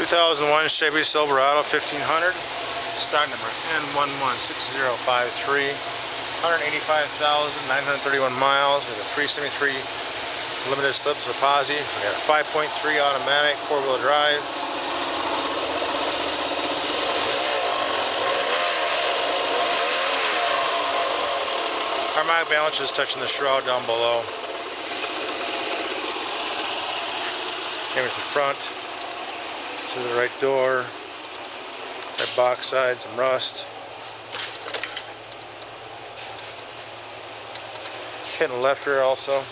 2001 Chevy Silverado 1500, stock number N116053, 185,931 miles with a 373 limited slips of posi. We got a 5.3 automatic, 4-wheel drive. Our mileage balance is touching the shroud down below. Cameras in front, to the right door, right box side, some rust. Hitting left rear also.